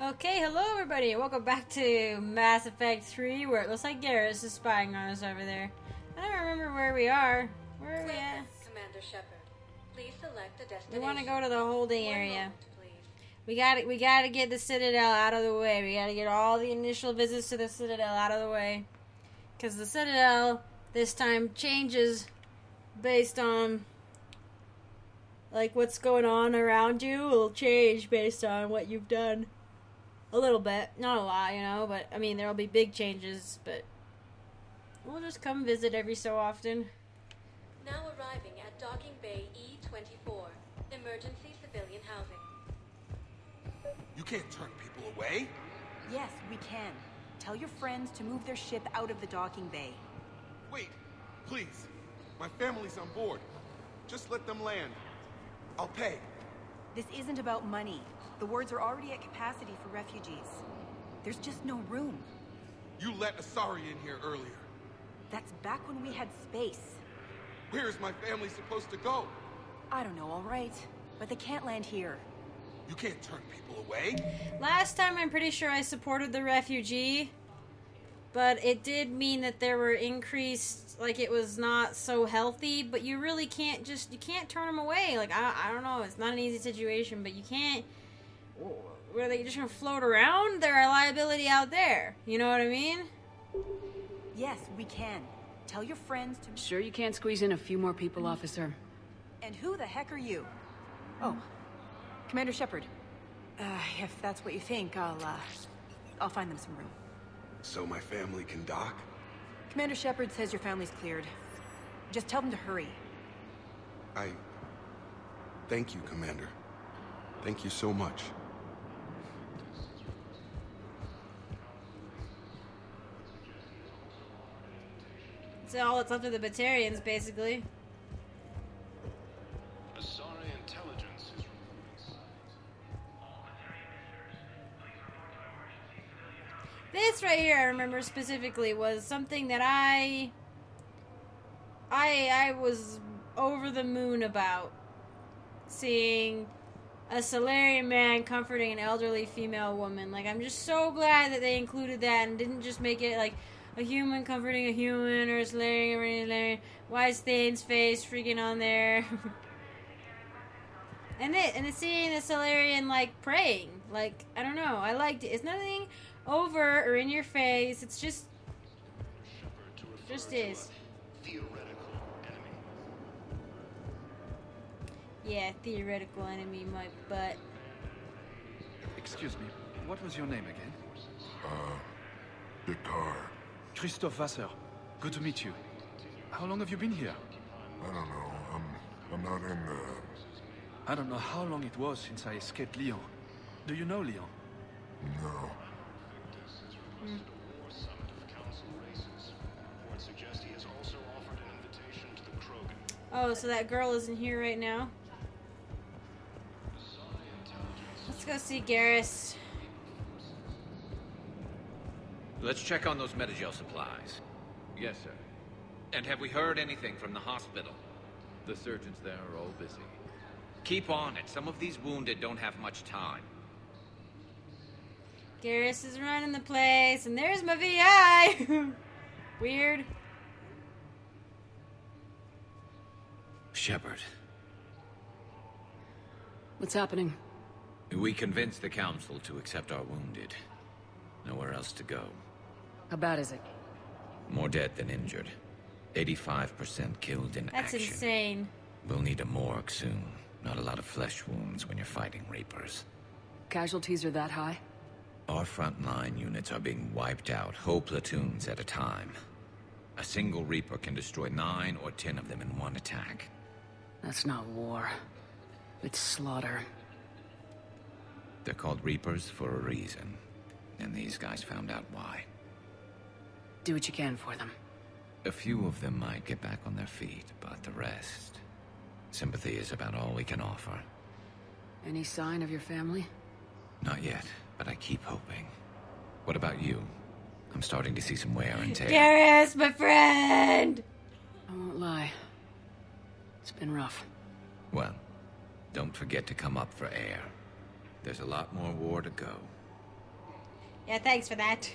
Okay, hello everybody, welcome back to Mass Effect 3, where it looks like Garrus is spying on us over there. I don't remember where we are. Where are we at? Commander Shepherd, please select a destination. We want to go to the holding area. We gotta get the Citadel out of the way. We gotta get all the initial visits to the Citadel out of the way. Because the Citadel, this time, changes based on, like, what's going on around you. It'll change based on what you've done. A little bit. Not a lot, you know, but, I mean, there'll be big changes, but we'll just come visit every so often. Now arriving at Docking Bay E-24, Emergency Civilian Housing. You can't turn people away? Yes, we can. Tell your friends to move their ship out of the docking bay. Wait, please. My family's on board. Just let them land. I'll pay. This isn't about money. The wards are already at capacity for refugees. There's just no room. You let Asari in here earlier. That's back when we had space. Where is my family supposed to go? I don't know, all right. But they can't land here. You can't turn people away. Last time I'm pretty sure I supported the refugee. But it did mean that there were increased, like, it was not so healthy. But you really can't just, you can't turn them away. Like, I don't know, it's not an easy situation, but you can't. Were they just gonna float around? They're a liability out there. You know what I mean? Yes, we can. Tell your friends to. Sure, you can't squeeze in a few more people, officer. And who the heck are you? Oh, Commander Shepherd. If that's what you think, I'll find them some room. So my family can dock? Commander Shepherd says your family's cleared. Just tell them to hurry. Thank you, Commander. Thank you so much. So all that's up to the Batarians, basically. Asari intelligence is this right here. I remember specifically was something that I was over the moon about seeing. A Salarian man comforting an elderly female woman. Like, I'm just so glad that they included that and didn't just make it, like, a human comforting a human or a Salarian. Why is Thane's face freaking on there? and it's seeing the Salarian, like, praying. Like, I don't know. I liked it. It's nothing over or in your face. It's just... It just is. Yeah, theoretical enemy, my butt. Excuse me, what was your name again? Victor. Christoph Vassar. Good to meet you. How long have you been here? I don't know. I'm not in the... I don't know how long it was since I escaped Leon. Do you know Leon? No. Mm. Oh, so that girl isn't here right now? Let's go see Garrus. Let's check on those MediGel supplies. Yes, sir. And have we heard anything from the hospital? The surgeons there are all busy. Keep on it. Some of these wounded don't have much time. Garrus is running the place, and there's my VI! Weird. Shepherd. What's happening? We convinced the council to accept our wounded. Nowhere else to go. How bad is it? More dead than injured. 85% killed in action. That's insane. We'll need a morgue soon. Not a lot of flesh wounds when you're fighting Reapers. Casualties are that high? Our frontline units are being wiped out, whole platoons at a time. A single Reaper can destroy 9 or 10 of them in one attack. That's not war. It's slaughter. They're called Reapers for a reason, and these guys found out why. Do what you can for them. A few of them might get back on their feet, but the rest... Sympathy is about all we can offer. Any sign of your family? Not yet, but I keep hoping. What about you? I'm starting to see some wear and tear. Garrus, my friend! I won't lie. It's been rough. Well, don't forget to come up for air. There's a lot more war to go. Yeah, thanks for that.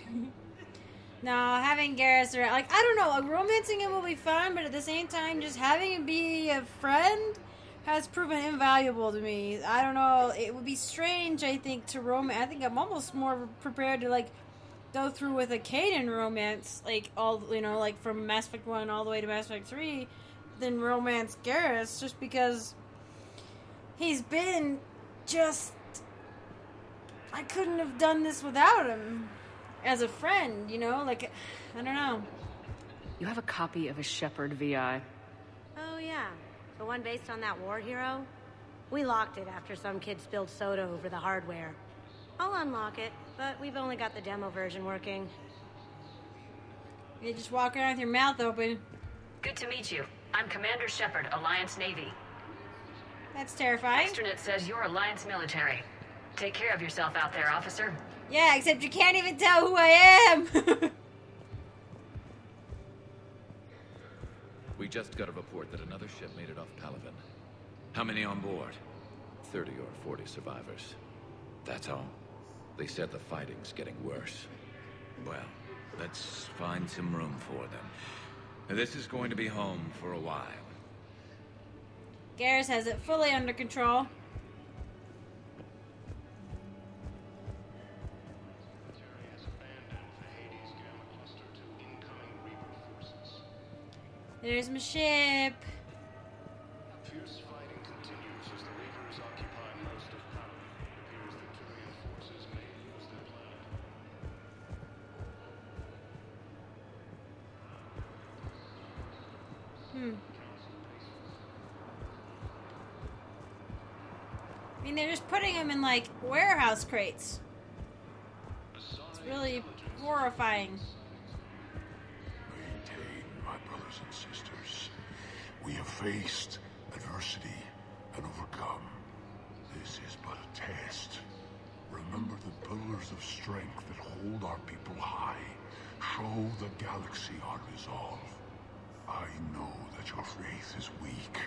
No, having Garrus around, like, I don't know, romancing him will be fun, but at the same time, just having him be a friend has proven invaluable to me. I don't know, it would be strange, I think, to romance. I think I'm almost more prepared to, like, go through with a Kaden romance, like, all, you know, like, from Mass Effect 1 all the way to Mass Effect 3, than romance Garrus, just because he's been just... I couldn't have done this without him. As a friend, you know? Like, I don't know. You have a copy of a Shepherd VI. Oh, yeah. The one based on that war hero? We locked it after some kid spilled soda over the hardware. I'll unlock it, but we've only got the demo version working. You just walk around with your mouth open. Good to meet you. I'm Commander Shepherd, Alliance Navy. That's terrifying. Extranet says you're Alliance military. Take care of yourself out there, officer. Yeah, except you can't even tell who I am! We just got a report that another ship made it off Palaven. How many on board? 30 or 40 survivors. That's all. They said the fighting's getting worse. Well, let's find some room for them. Now, this is going to be home for a while. Garrus has it fully under control. There's my ship. Fierce fighting continues as the Reapers occupy most of Palaven. It appears that Turian forces may lose their planet. I mean, they're just putting them in, like, warehouse crates. It's really horrifying. And sisters, we have faced adversity and overcome. This is but a test. Remember the pillars of strength that hold our people high. Show the galaxy our resolve. I know that your faith is weak.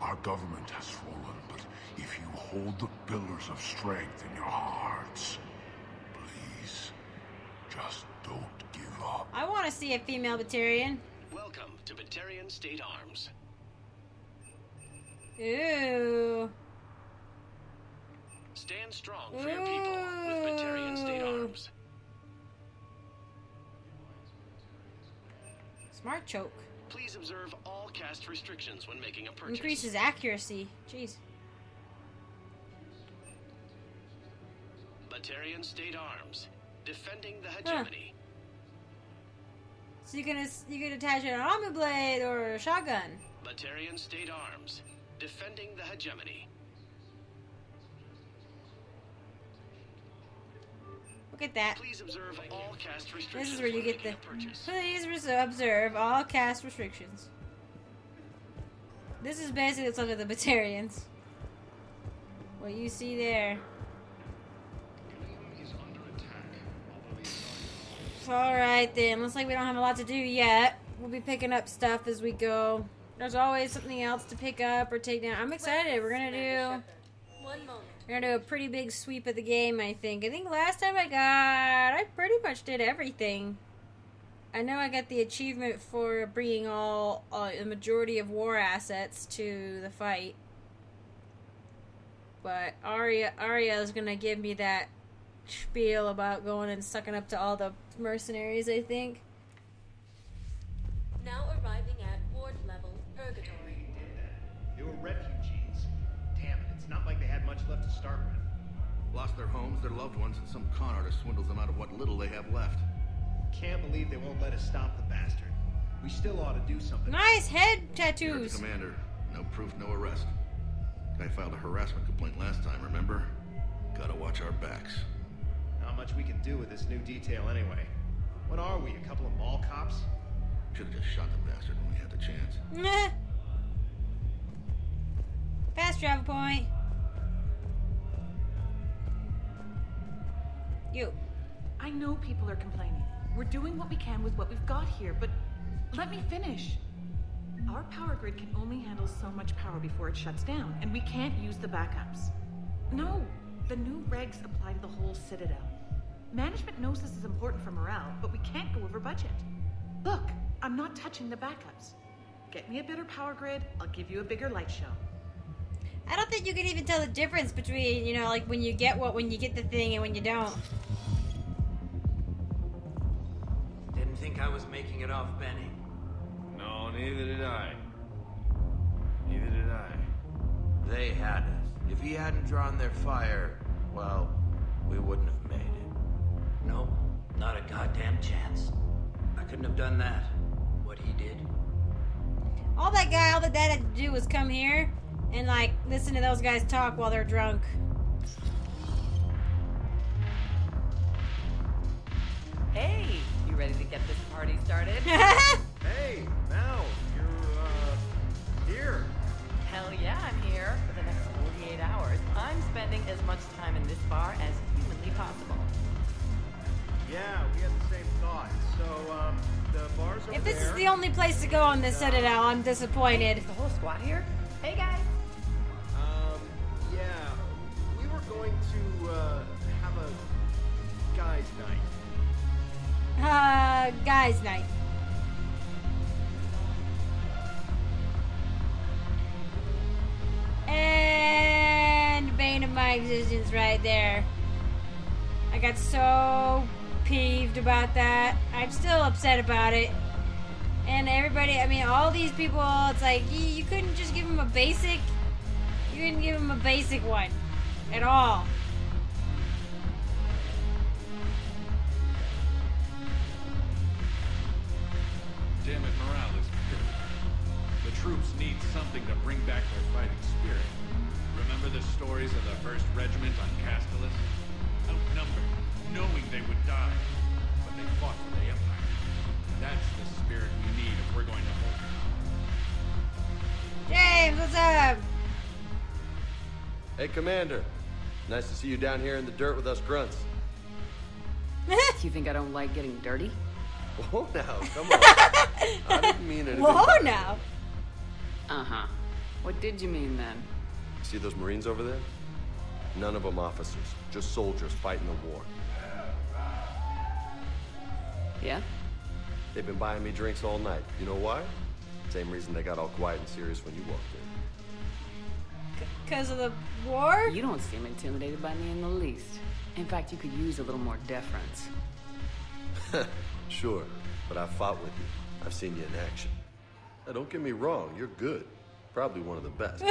Our government has fallen, but if you hold the pillars of strength in your hearts, please, just don't give up. I want to see a female Batarian. Welcome to Batarian State Arms. Ooh. Stand strong for your people with Batarian State Arms. Smart choke. Please observe all caste restrictions when making a purchase. Increases accuracy. Jeez. Batarian State Arms. Defending the hegemony. Huh. So you can attach an armor blade or a shotgun. Batarian State Arms, defending the hegemony. Look at that. Please observe all caste restrictions. This is where you get the please observe all caste restrictions. This is basically the look of the Batarians. What you see there. Alright then, looks like we don't have a lot to do yet. We'll be picking up stuff as we go. There's always something else to pick up or take down. I'm excited. We're gonna do a pretty big sweep of the game, I think. I think last time I pretty much did everything. I know I got the achievement for bringing all the majority of war assets to the fight. But Aria is gonna give me that spiel about going and sucking up to all the mercenaries, I think. Now arriving at ward level Purgatory. They were refugees. Damn it, it's not like they had much left to start with. Lost their homes, their loved ones, and some con artist swindles them out of what little they have left. Can't believe they won't let us stop the bastard. We still ought to do something. Nice head tattoos. Commander, no proof, no arrest. Guy filed a harassment complaint last time, remember? Gotta watch our backs. Not much we can do with this new detail anyway. What are we, a couple of mall cops? Should've just shot the bastard when we had the chance. Nah. Fast travel point. You. I know people are complaining. We're doing what we can with what we've got here, but let me finish. Our power grid can only handle so much power before it shuts down, and we can't use the backups. No. The new regs apply to the whole Citadel. Management knows this is important for morale, but we can't go over budget. Look, I'm not touching the backups. Get me a better power grid, I'll give you a bigger light show. I don't think you can even tell the difference between, you know, like when you get what, when you get the thing and when you don't. Didn't think I was making it off Benny. No, neither did I. Neither did I. They had us. If he hadn't drawn their fire, well, we wouldn't have made it. Nope, not a goddamn chance. I couldn't have done that, what he did. All that guy, all that had to do was come here and, like, listen to those guys talk while they're drunk. Hey, you ready to get this party started? Hey, now, you're, here. Hell yeah, I'm here. For the next 48 hours, I'm spending as much time in this bar as humanly possible. Yeah, we had the same thought. So, the bar's over there. If this is the only place to go on the Citadel, I'm disappointed. Hey, is the whole squad here? Hey, guys. Yeah, we were going to, have a guys' night. Guys' night. And bane of my existence right there. I got so peeved about that. I'm still upset about it. And everybody, I mean, all these people, it's like, you couldn't just give them a basic, you didn't give them a basic one at all. Damn it, morale is good. The troops need something to bring back their fighting spirit. Remember the stories of the first regiment on Castellus? Outnumbered, knowing they would die, but they fought for the Empire. That's the spirit we need if we're going to hold it. James, what's up? Hey, Commander. Nice to see you down here in the dirt with us grunts. Do you think I don't like getting dirty? Whoa now, come on. I didn't mean anything. Whoa now. Uh-huh. What did you mean then? See those Marines over there? None of them officers, just soldiers fighting the war. Yeah? They've been buying me drinks all night. You know why? Same reason they got all quiet and serious when you walked in. Because of the war? You don't seem intimidated by me in the least. In fact, you could use a little more deference. Sure, but I've fought with you. I've seen you in action. Now, don't get me wrong, you're good. Probably one of the best.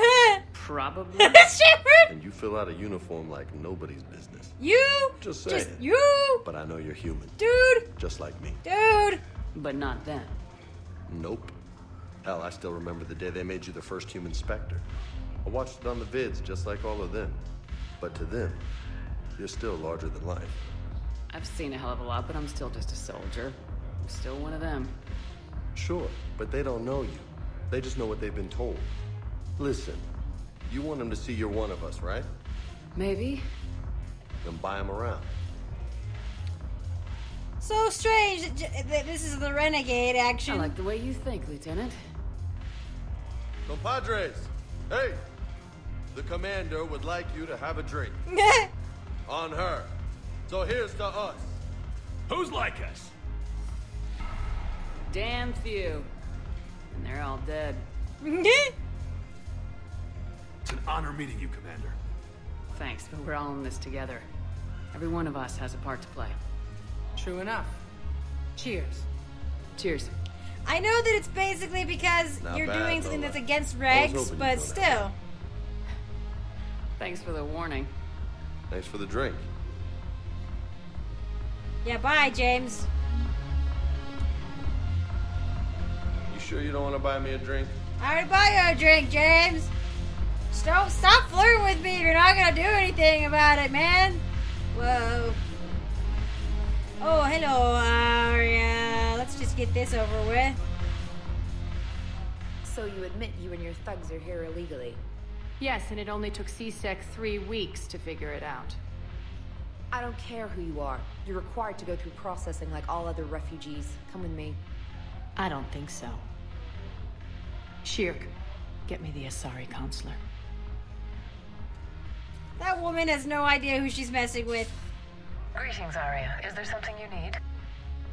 Probably. Shepherd! And you fill out a uniform like nobody's business. You! Just saying. Just you! But I know you're human. Dude! Just like me. Dude! But not them. Nope. Hell, I still remember the day they made you the first human Spectre. I watched it on the vids just like all of them. But to them, you're still larger than life. I've seen a hell of a lot, but I'm still just a soldier. I'm still one of them. Sure, but they don't know you. They just know what they've been told. Listen, you want them to see you're one of us, right? Maybe. Then buy them around. So strange that this is the renegade action. I like the way you think, Lieutenant. Compadres, hey! The commander would like you to have a drink. On her. So here's to us. Who's like us? Damn few. And they're all dead. It's an honor meeting you, Commander. Thanks, but we're all in this together. Every one of us has a part to play. True enough. Cheers. Cheers. I know that it's basically because you're doing something that's against regs, but still. Thanks for the warning. Thanks for the drink. Yeah, bye, James. Sure you don't want to buy me a drink? I already bought you a drink, James. Stop flirting with me if you're not going to do anything about it, man. Whoa. Oh, hello, Aria. Let's just get this over with. So you admit you and your thugs are here illegally? Yes, and it only took CSEC 3 weeks to figure it out. I don't care who you are. You're required to go through processing like all other refugees. Come with me. I don't think so. Shirk, get me the Asari counselor. That woman has no idea who she's messing with. Greetings, Aria. Is there something you need?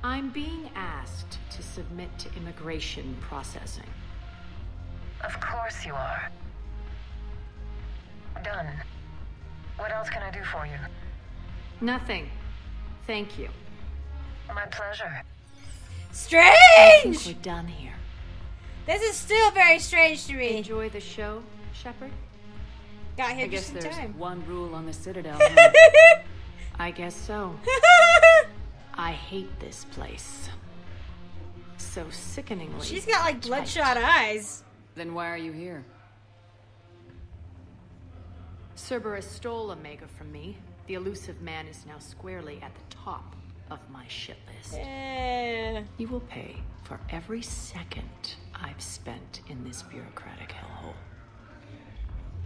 I'm being asked to submit to immigration processing. Of course you are. Done. What else can I do for you? Nothing. Thank you. My pleasure. Strange! I think we're done here. This is still very strange to me. Enjoy the show, Shepherd? Got here just in time. I guess there's one rule on the Citadel. Huh? I guess so. I hate this place. So sickeningly. She's got like bloodshot eyes. Then why are you here? Cerberus stole Omega from me. The elusive man is now squarely at the top of my shit list. You will pay for every second I've spent in this bureaucratic hellhole.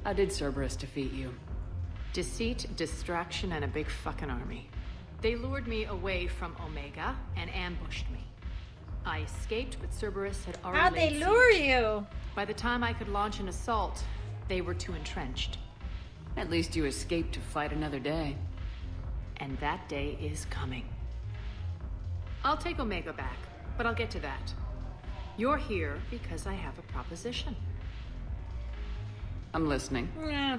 How did Cerberus defeat you? Deceit, distraction, and a big fucking army. They lured me away from Omega and ambushed me. I escaped, but Cerberus had already... How'd they lure you? By the time I could launch an assault, they were too entrenched. At least you escaped to fight another day. And that day is coming. I'll take Omega back, but I'll get to that. You're here because I have a proposition. I'm listening. Yeah.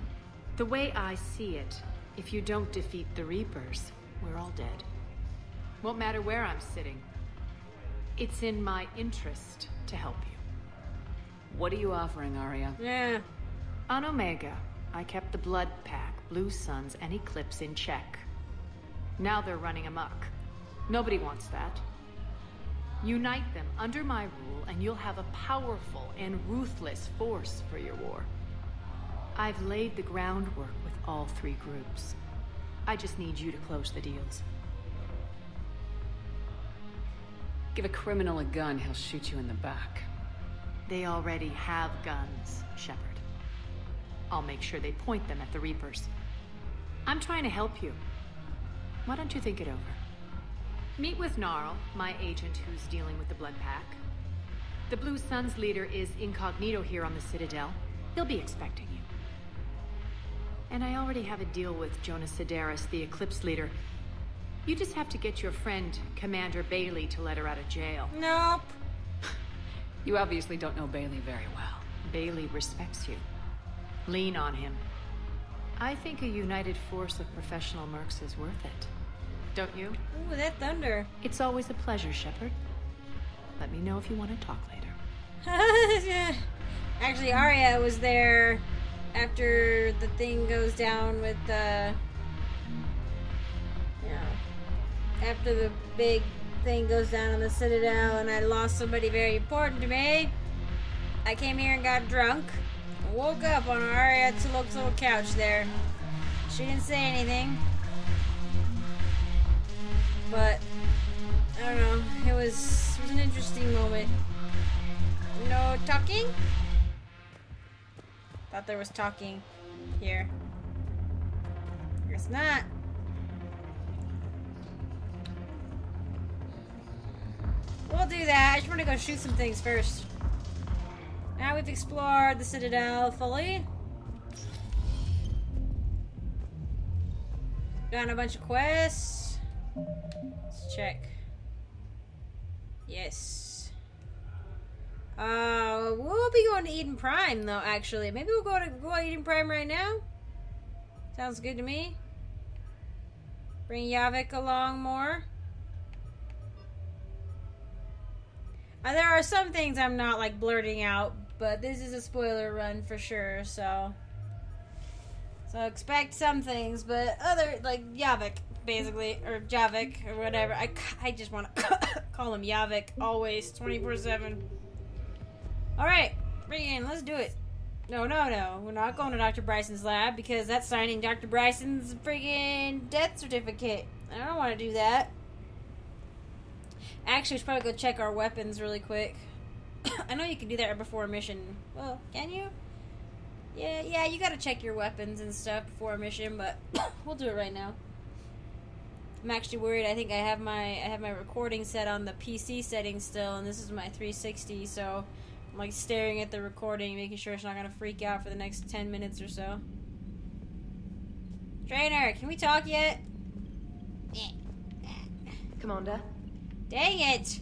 The way I see it, if you don't defeat the Reapers, we're all dead. Won't matter where I'm sitting. It's in my interest to help you. What are you offering, Aria? Yeah. On Omega, I kept the Blood Pack, Blue Suns, and Eclipse in check. Now they're running amok. Nobody wants that. Unite them under my rule, and you'll have a powerful and ruthless force for your war. I've laid the groundwork with all three groups. I just need you to close the deals. Give a criminal a gun, he'll shoot you in the back. They already have guns, Shepherd. I'll make sure they point them at the Reapers. I'm trying to help you. Why don't you think it over? Meet with Gnarl, my agent who's dealing with the Blood Pack. The Blue Sun's leader is incognito here on the Citadel. He'll be expecting you. And I already have a deal with Jonas Sedaris, the Eclipse leader. You just have to get your friend, Commander Bailey, to let her out of jail. Nope. You obviously don't know Bailey very well. Bailey respects you. Lean on him. I think a united force of professional mercs is worth it. Don't you? Ooh, that thunder. It's always a pleasure, Shepherd. Let me know if you want to talk later. Actually, Aria was there after the thing goes down with the... Yeah. After the big thing goes down on the Citadel and I lost somebody very important to me. I came here and got drunk. I woke up on Aria Tulok's little couch there. She didn't say anything. But, I don't know. It was an interesting moment. No talking? Thought there was talking here. Guess not. We'll do that. I just want to go shoot some things first. Now we've explored the Citadel fully. Done a bunch of quests. Let's check. Yes. We'll be going to Eden Prime though, actually. Maybe we'll go to Eden Prime right now. Sounds good to me. Bring Javik along more. There are some things I'm not like blurting out, but this is a spoiler run for sure, so expect some things, but other, like Javik, basically, or Javik, or whatever. I just want to call him Javik always, 24/7. Alright, bring it in, let's do it. No, we're not going to Dr. Bryson's lab, because that's signing Dr. Bryson's friggin' death certificate. I don't want to do that. Actually, we should probably go check our weapons really quick. I know you can do that right before a mission. Well, can you? Yeah, you gotta check your weapons and stuff before a mission, but we'll do it right now. I'm actually worried. I think I have my recording set on the PC setting still, and this is my 360, so I'm like staring at the recording, making sure it's not gonna freak out for the next 10 minutes or so. Trainer, can we talk yet? Yeah. Commander. Dang it!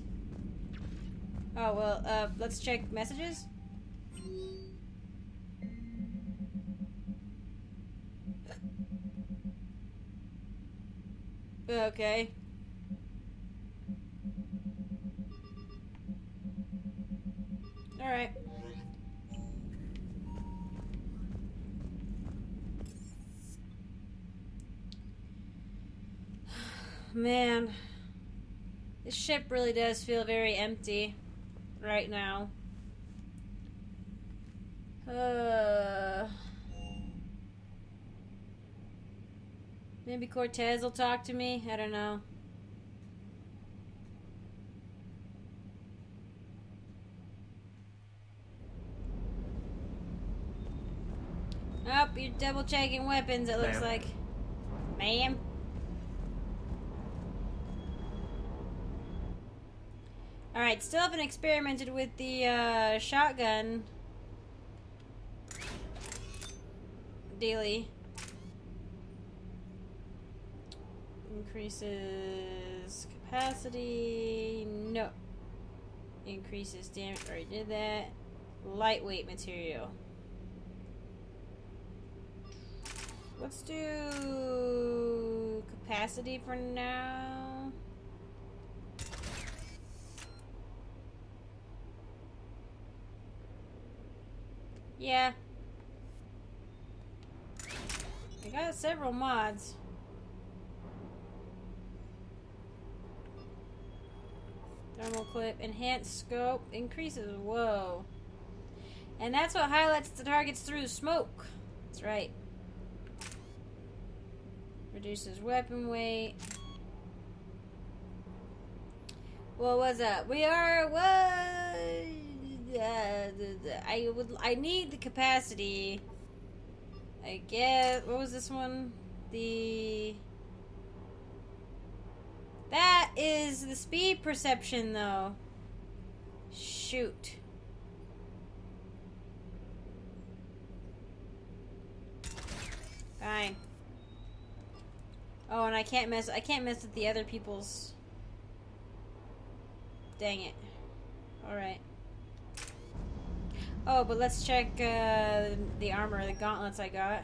Oh, well, let's check messages. Okay. Alright. Man, this ship really does feel very empty right now. Maybe Cortez will talk to me? I don't know. Oh, you're double checking weapons, it looks like. Ma'am? Alright, still haven't experimented with the shotgun daily. Increases capacity. No. Increases damage. Already did that. Lightweight material. Let's do capacity for now. Yeah. I got several mods. Thermal clip, enhanced scope, increases. Whoa. And that's what highlights the targets through smoke. That's right. Reduces weapon weight. What was that? We are what? I need the capacity. I guess. What was this one? That is the speed perception, though. Shoot. Fine. Oh, and I can't mess with the other people's. Dang it. All right. Oh, but let's check the armor, the gauntlets I got.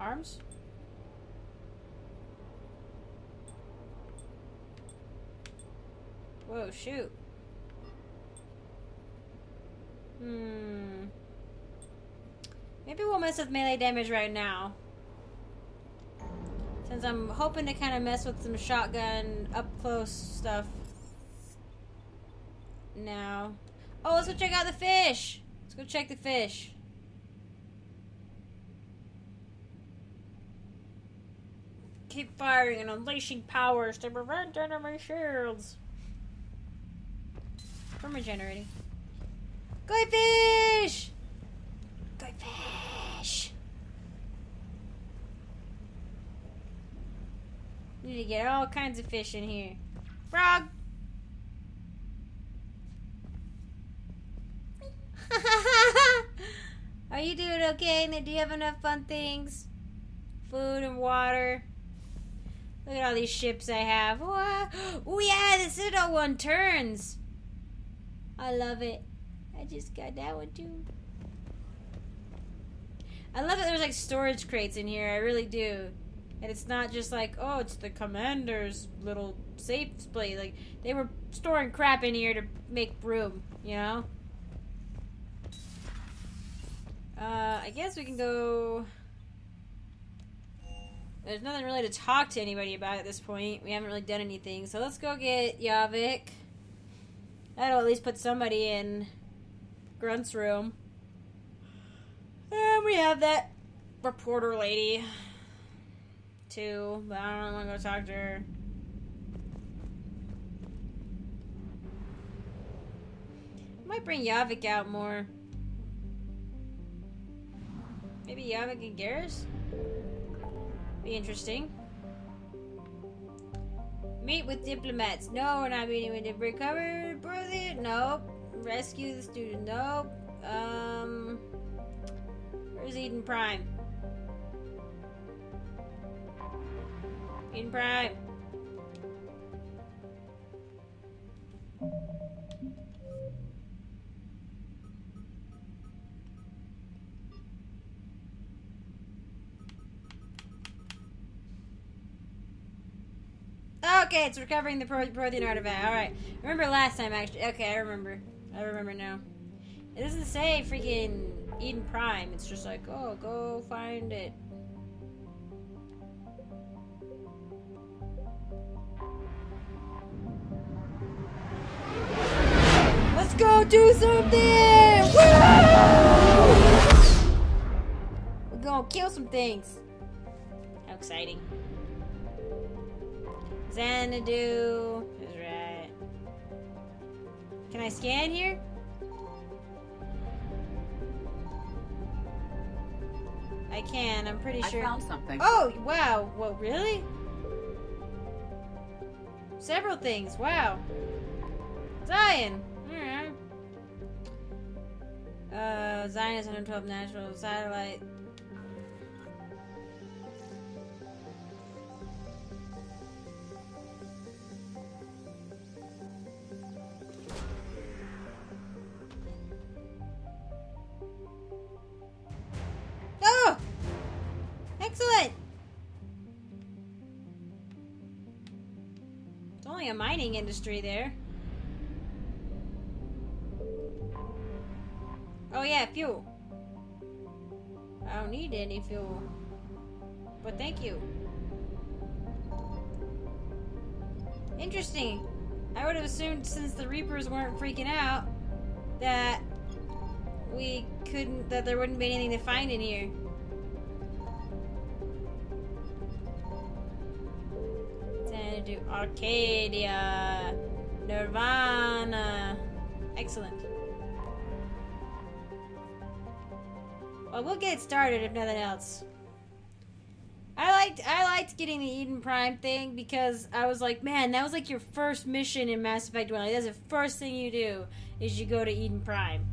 Arms? Whoa, shoot. Maybe we'll mess with melee damage right now. Since I'm hoping to kind of mess with some shotgun up-close stuff. Now, oh, let's go check out the fish. Let's go check the fish. Keep firing and unleashing powers to prevent enemy shields from regenerating. Go fish! Go fish! You need to get all kinds of fish in here. Frog. Are you doing okay? Do you have enough fun things? Food and water. Look at all these ships I have. Oh yeah, the Citadel one turns. I love it. I just got that one too. I love that there's like storage crates in here. I really do. And it's not just like, oh, it's the commander's little safe place. Like, they were storing crap in here to make room, you know? I guess we can go. There's nothing really to talk to anybody about at this point. We haven't really done anything. So let's go get Javik. That'll at least put somebody in Grunt's room. And we have that reporter lady too, but I don't want to go talk to her. Might bring Javik out more. Maybe Javik and Garrus? Be interesting. Meet with diplomats. No, we're not meeting with the recovered brother. Nope. Rescue the student. Nope. Where's Eden Prime? Eden Prime. Okay, it's recovering the Prothean artifact. Alright. Remember last time, actually. Okay, I remember. I remember now. It doesn't say freaking Eden Prime. It's just like, oh, go find it. Let's go do something! Woo! We're gonna kill some things. How exciting. Xanadu is right. Can I scan here? I can, I'm pretty sure. I found something. Oh, wow. Whoa, really? Several things. Wow. Zion. Alright. Zion is 112 natural satellite. A mining industry there. Oh yeah, fuel. I don't need any fuel, but thank you. Interesting. I would have assumed since the Reapers weren't freaking out that we couldn't, that there wouldn't be anything to find in here. Do Arcadia, Nirvana. Excellent. Well, we'll get started if nothing else. I liked getting the Eden Prime thing because I was like, man, that was like your first mission in Mass Effect 1. Like, that's the first thing you do is you go to Eden Prime.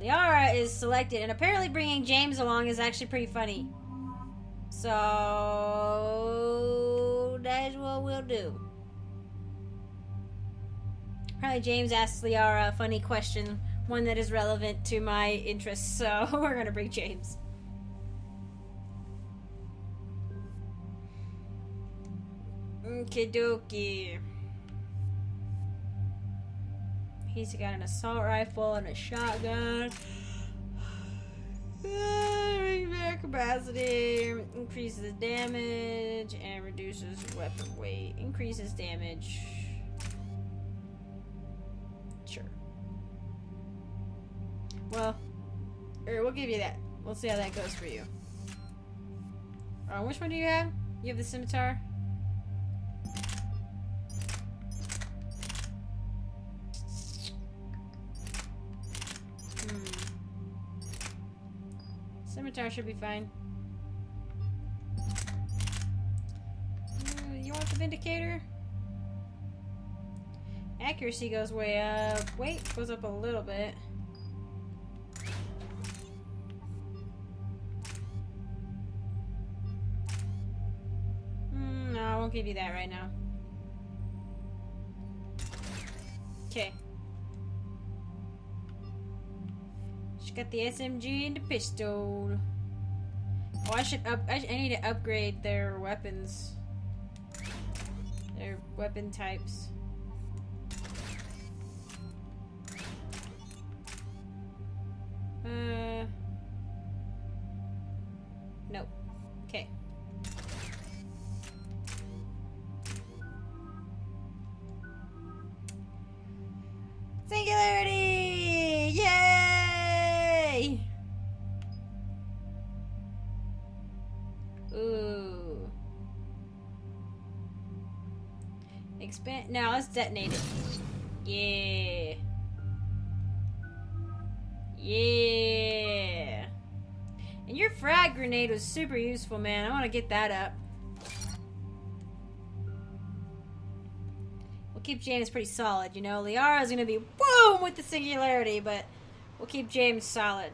Liara is selected, and apparently bringing James along is actually pretty funny. So that's what we'll do. Apparently James asked Liara a funny question, one that is relevant to my interests, so we're gonna bring James. Okie dokie. He's got an assault rifle and a shotgun. Repair capacity increases damage and reduces weapon weight. Increases damage. Sure. Well, we'll give you that. We'll see how that goes for you. Which one do you have? You have the scimitar? Scimitar should be fine. You want the Vindicator? Accuracy goes way up. Weight goes up a little bit. No, I won't give you that right now. Okay. Got the SMG and the pistol. Oh, I need to upgrade their weapons. Their weapon types. Nope. Okay. Singularity! Yay! Ooh. Expand. No, let's detonate it. Yeah. Yeah. And your frag grenade was super useful, man. I want to get that up. We'll keep James pretty solid, you know. Liara's going to be boom with the singularity, but we'll keep James solid.